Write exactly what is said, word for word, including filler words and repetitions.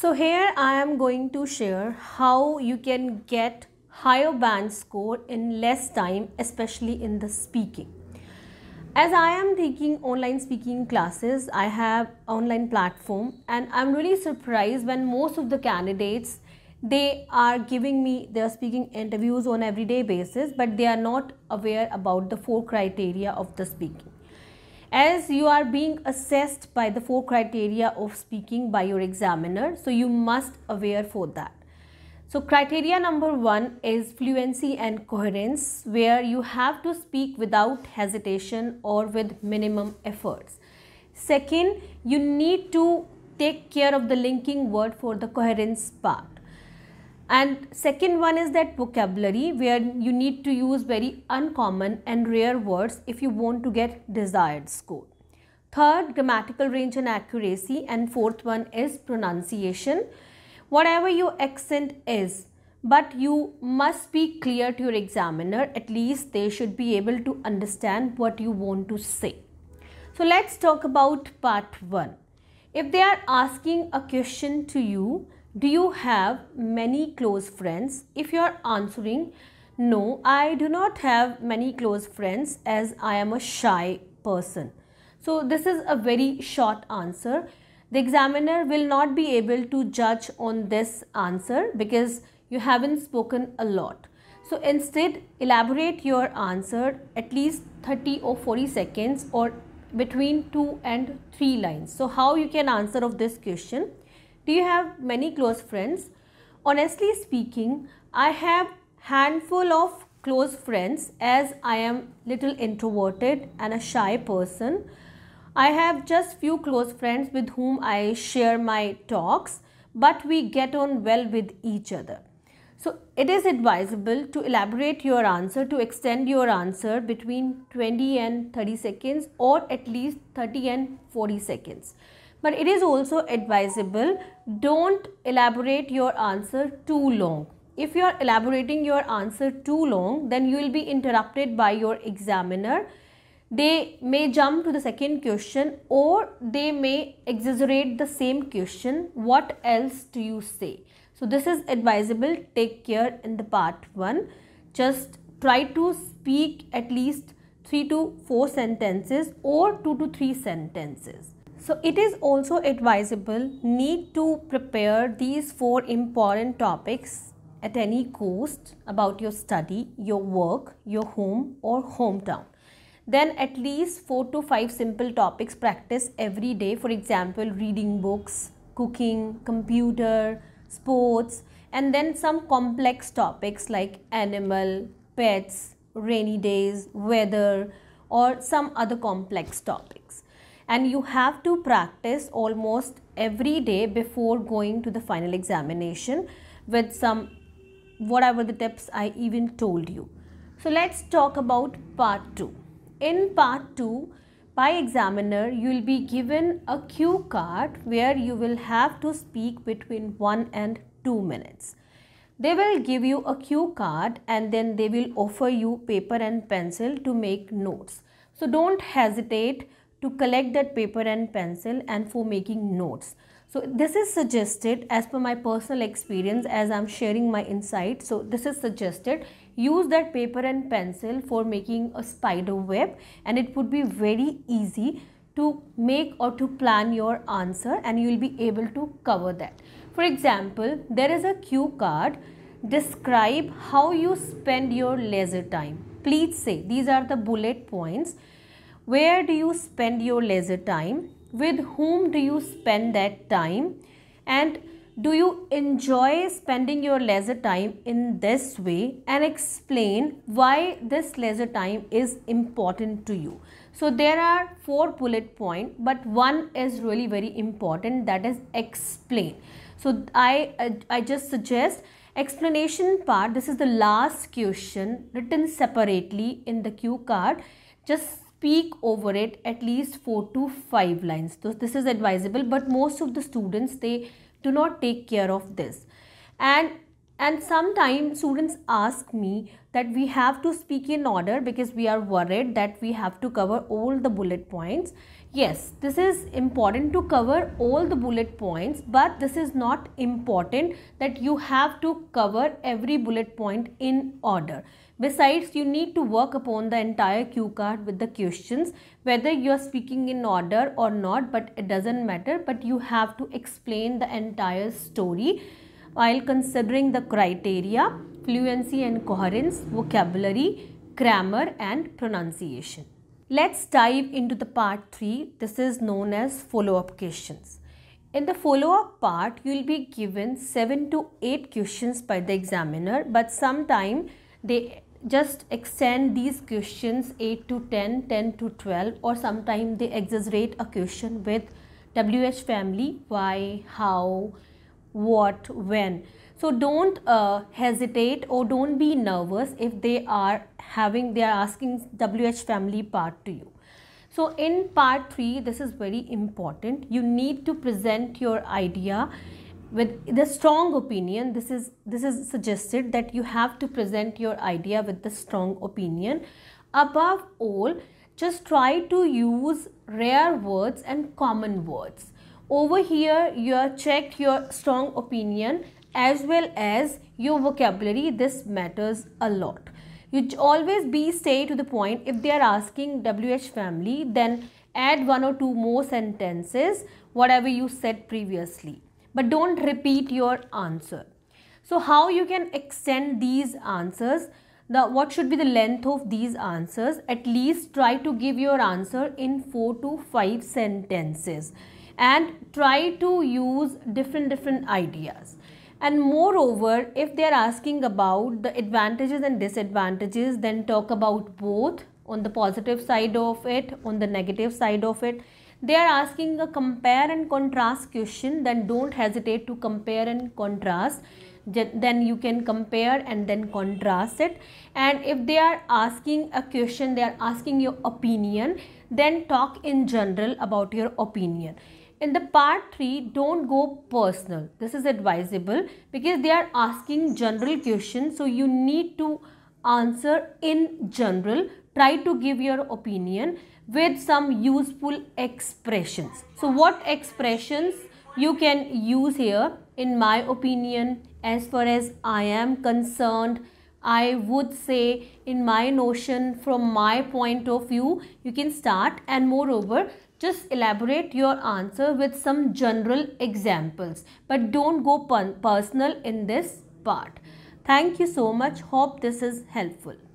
So here I am going to share how you can get higher band score in less time, especially in the speaking. As I am taking online speaking classes, I have online platform, and I'm really surprised when most of the candidates, they are giving me their speaking interviews on everyday basis, but they are not aware about the four criteria of the speaking. As you are being assessed by the four criteria of speaking by your examiner, so you must aware for that. So criteria number one is fluency and coherence, where you have to speak without hesitation or with minimum efforts. Second, you need to take care of the linking word for the coherence part. And second one is that vocabulary, where you need to use very uncommon and rare words if you want to get desired score. Third, grammatical range and accuracy, and fourth one is pronunciation. Whatever your accent is, but you must be clear to your examiner. At least they should be able to understand what you want to say. So let's talk about part one. If they are asking a question to you, do you have many close friends? If you are answering, no, I do not have many close friends as I am a shy person. So this is a very short answer. The examiner will not be able to judge on this answer because you haven't spoken a lot. So instead, elaborate your answer at least thirty or forty seconds or between two and three lines. So how you can answer of this question? Do you have many close friends? Honestly speaking, I have handful of close friends as I am little introverted and a shy person. I have just few close friends with whom I share my talks, but we get on well with each other. So it is advisable to elaborate your answer, to extend your answer between twenty and thirty seconds or at least thirty and forty seconds. But it is also advisable, don't elaborate your answer too long. If you are elaborating your answer too long, then you will be interrupted by your examiner. They may jump to the second question or they may exaggerate the same question. What else do you say? So this is advisable. Take care in the part one. Just try to speak at least three to four sentences or two to three sentences. So it is also advisable need to prepare these four important topics at any cost about your study, your work, your home or hometown. Then at least four to five simple topics practice every day. For example, reading books, cooking, computer, sports, and then some complex topics like animal, pets, rainy days, weather, or some other complex topics. And you have to practice almost every day before going to the final examination with some whatever the tips I even told you. So let's talk about part two. In part two, by examiner, you will be given a cue card where you will have to speak between one and two minutes. They will give you a cue card and then they will offer you paper and pencil to make notes. So don't hesitate to collect that paper and pencil and for making notes. So this is suggested as per my personal experience as I'm sharing my insight. So this is suggested. Use that paper and pencil for making a spider web, and it would be very easy to make or to plan your answer, and you will be able to cover that. For example, there is a cue card. Describe how you spend your leisure time. Please say these are the bullet points. Where do you spend your leisure time? With whom do you spend that time? And do you enjoy spending your leisure time in this way? And explain why this leisure time is important to you. So there are four bullet points, but one is really very important, that is explain. So I, I, I just suggest explanation part. This is the last question written separately in the cue card. Just speak over it at least four to five lines. So this is advisable, but most of the students, they do not take care of this. And And sometimes students ask me that we have to speak in order because we are worried that we have to cover all the bullet points. Yes, this is important to cover all the bullet points, but this is not important that you have to cover every bullet point in order. Besides, you need to work upon the entire cue card with the questions, whether you are speaking in order or not, but it doesn't matter. But you have to explain the entire story while considering the criteria, fluency and coherence, vocabulary, grammar and pronunciation. Let's dive into the part three. This is known as follow-up questions. In the follow-up part, you will be given seven to eight questions by the examiner, but sometimes they just extend these questions eight to ten, ten to twelve, or sometimes they exaggerate a question with W H family, why, how, what, when. So don't uh, hesitate or don't be nervous if they are having they are asking W H family part to you. So in part three, this is very important. You need to present your idea with the strong opinion. This is this is suggested that you have to present your idea with the strong opinion. Above all, just try to use rare words and common words. Over here, you check your strong opinion as well as your vocabulary. This matters a lot. You always be stay to the point. If they are asking W H family, then add one or two more sentences, whatever you said previously. But don't repeat your answer. So how you can extend these answers? Now, what should be the length of these answers? At least try to give your answer in four to five sentences. And try to use different different ideas. And moreover, if they are asking about the advantages and disadvantages, then talk about both, on the positive side of it, on the negative side of it. They are asking a compare and contrast question, then don't hesitate to compare and contrast. Then you can compare and then contrast it. And if they are asking a question, they are asking your opinion, then talk in general about your opinion. In the part three, don't go personal. This is advisable because they are asking general questions. So you need to answer in general. Try to give your opinion with some useful expressions. So what expressions you can use here? In my opinion, as far as I am concerned, I would say, in my notion, from my point of view. You can start, and moreover, just elaborate your answer with some general examples, but don't go personal in this part. Thank you so much. Hope this is helpful.